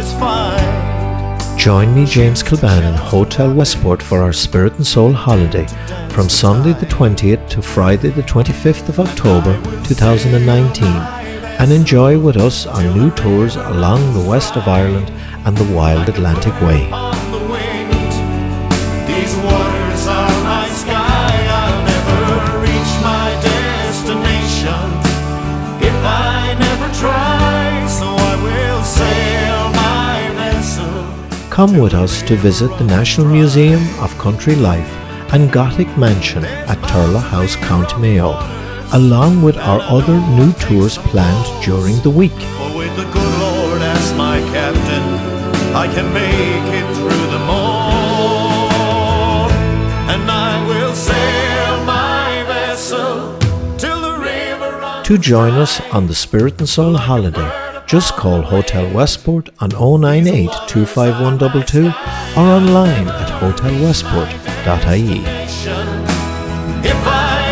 satisfied. Join me, James Kilbane, in Hotel Westport for our Spirit and Soul holiday from Sunday the 20th to Friday the 25th of October 2019, and enjoy with us our new tours along the west of Ireland and the Wild Atlantic Way. Come with us to visit the National Museum of Country Life and Gothic Mansion at Turla House, County Mayo, along with our other new tours planned during the week. For with the good Lord as my captain, I can make it through the morn, and I will sail my vessel till the river runs. To join us on the Spirit and Soul holiday, just call Hotel Westport on 098 25122 or online at hotelwestport.ie.